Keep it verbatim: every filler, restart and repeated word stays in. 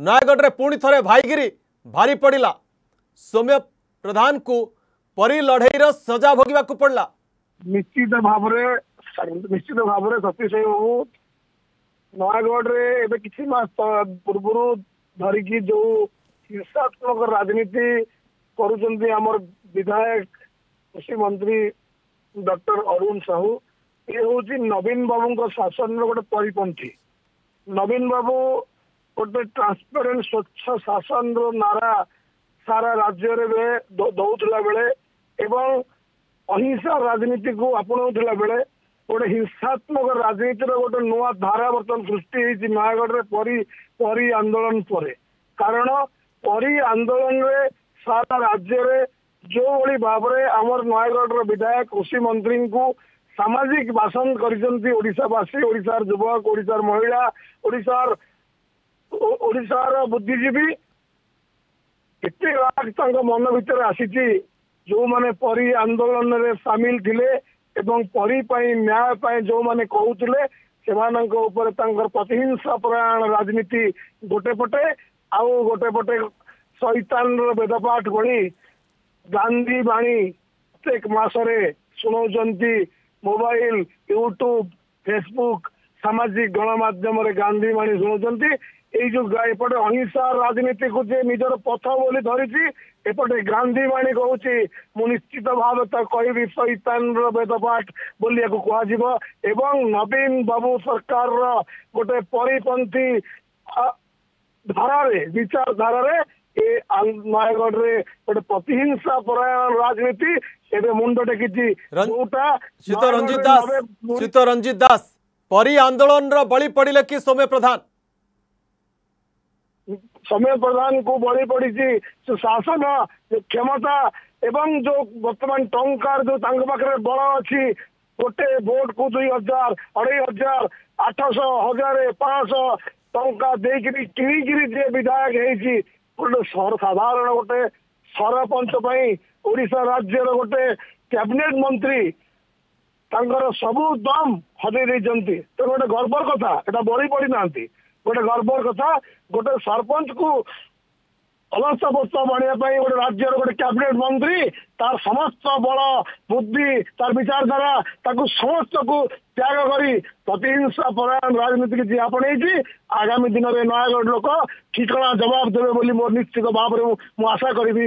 नयगढ़ में पुणी थे भाईगिरी भारी पड़ा सौम्य प्रधान को परी लड़ईर सजा भोग पड़ा। निश्चित भाव निश्चित भाव सतीश बाबू नयगढ़ में किसी मास पूर्व धरिकी जो हिंसात्मक राजनीति कर विधायक कृषि मंत्री डॉक्टर अरुण साहू ये हूँ नवीन बाबू शासन रोटे परिपंथी। नवीन बाबू गोटे ट्रांसपेरेंट स्वच्छ शासन रो नारा सारा राज्य रे दौला बेले एवं अहिंसा राजनीति को आपणाऊला बेले गोटे हिंसात्मक राजनीतिर गोटे नुआ धारा बर्तमान सृष्टि होती नयगढ़ परी परी आंदोलन पर। कारण परी आंदोलन रे सारा राज्य रे जो भली भाव आमर नयगढ़ विधायक कृषि मंत्री को सामाजिक भाषण करशावासी ओडार युवक ओडार महिला ओडार ओडार बुद्धिजीवी एत राग मन भर आसी जो माने परी आंदोलन रे सामिल थिले एवं परी पाई न्याय पाई जो माने कहूले से प्रतिहिंसा परायण राजनीति गोटे पटे आउ गोटे पटे शैतान वेदपाठ भली गांधी बाणी प्रत्येक मासरे सुनौजंती मोबाइल यूट्यूब फेसबुक सामाजिक गणमाध्यम गांधी बाणी शुणुंट जो एपटे अहिंसा राजनीति को जे निजर पथ बोली धरी एपटे गांधी बाणी कहूँ मु निश्चित भाव कह शैतान वेदपाठ बोली कह। नवीन बाबू सरकार गोटे परिपंथी धारे विचारधारे ये नयगढ़ गोटे प्रतिहिंसा परायण राजनीति मुंड टेकी रंजित रंजित दास परी आंदोलन बलि पड़े कि सौम्य प्रधान सौम्य प्रधान को बलि पड़ी शासन क्षमता एवं जो बर्तमान टंकार जो पाखे बल अच्छी गोटे वोट को दुई हजार अढ़ाई हजार आठश हजार पांच टंका देकर किणिकी जे विधायक है गोटे साधारण गोटे सरपंच ओडिशा राज्य गोटे कैबिनेट मंत्री सबू दम हजई देते तो गोटे गर्वर कथा एटा बड़ी पड़ी ना गोटे गर्वर कथा गोटे सरपंच को अलस्थ बस्त बढ़ाई गोटे राज्य गोटे कैबिनेट मंत्री तार समस्त बल बुद्धि तार विचारधारा ताकू समस्त को त्याग करी प्रतिहिंसा परायण राजनीति की जी आपणी आगामी दिन में नयगढ़ लोक ठिकणा जवाब देवे मोर निश्चित भाव आशा करी।